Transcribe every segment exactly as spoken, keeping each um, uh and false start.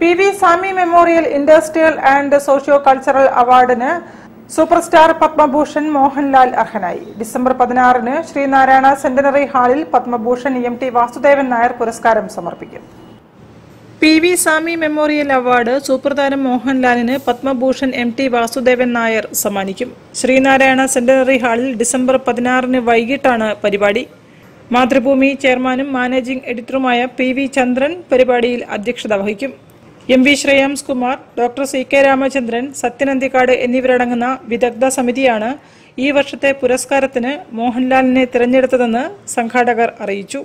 PV Sami memorial industrial and socio cultural award superstar Padma Bhushan Mohanlal अर्हनाई। December പതിനാറിന് Shri Narayana centenary ഹാളിൽ Padma Bhushan MT Vasudevan Nair പുരസ്കാരം സമർപ്പിക്കും. പി.വി. സാമി മെമ്മോറിയൽ അവാർഡ് സൂപ്പർതാരം മോഹൻലാലിന് പദ്മഭൂഷൺ എംടി വാസുദേവൻ നായർ സമ്മാനിക്കും. ശ്രീ നാരായണ സെന്റനറി ഹാളിൽ ഡിസംബർ പതിനാറിന് വൈകിട്ടാണ് പരിപാടി. മാതൃഭൂമി ചെയർമാനും മാനേജിംഗ് എഡിറ്ററുമായ പി.വി. ചന്ദ്രൻ പരിപാടിയിൽ അധ്യക്ഷത വഹിക്കും. M V Shreyas Kumar, doctor CK Ramachandran, Sathyan Anthikad എന്നിവരടങ്ങുന്ന വിദഗ്ധ സമിതിയാണ് ഈ വർഷത്തെ പുരസ്കാരത്തിന് മോഹൻലാലിനെ തിരഞ്ഞെടുത്തതെന്ന് സംഘാടകർ അറിയിച്ചു.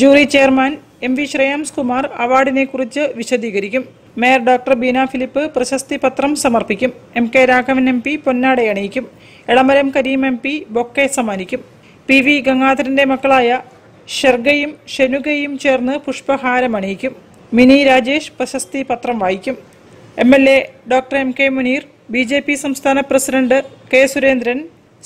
Jury chairman M V Shreyas Kumar അവാർഡിനെ കുറിച്ച് വിശദീകരിക്കും. മേയർ ഡോക്ടർ ബീന ഫിലിപ്പ് പ്രശസ്തി പത്രം സമർപ്പിക്കും. M K Raghavan M P പൊന്നാട അണിയിക്കും. Elamaram Kareem M P bouquet സമ്മാനിക്കും. പി വി ഗംഗാധരന്റെ മക്കളായ ഷെർഗയും ഷെനുഗയും ചേർന്ന് പുഷ്പഹാരം അണിയിക്കും. മിനി രാജേഷ് പ്രശസ്തി പത്രം വായിക്കും. M L A doctor M K Muneer, BJP സംസ്ഥാന പ്രസിഡന്റ് കെ സുരേന്ദ്രൻ,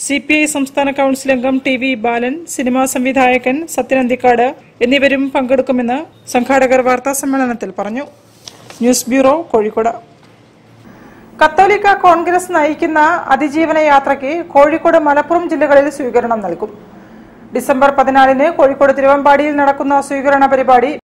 സിപിഐ സംസ്ഥാന കൌൺസിൽ അംഗം ടി വി ബാലൻ, സിനിമാ സംവിധായകൻ സത്യനന്ദിക്കാട് എന്നിവരും പങ്കെടുക്കുമെന്ന് സംഘാടകർ വാർത്താ സമ്മേളനത്തിൽ പറഞ്ഞു. News bureau, Kozhikode. കത്തോലിക്ക കോൺഗ്രസ് നയിക്കുന്ന അതിജീവന യാത്രയ്ക്ക് കോഴിക്കോട്, മലപ്പുറം ജില്ലകളിൽ സ്വീകരണം നൽകും. ഡിസംബർ പതിനാലിന് കോഴിക്കോട് തിരുവമ്പാടിയിൽ നടക്കുന്ന സ്വീകരണ പരിപാടി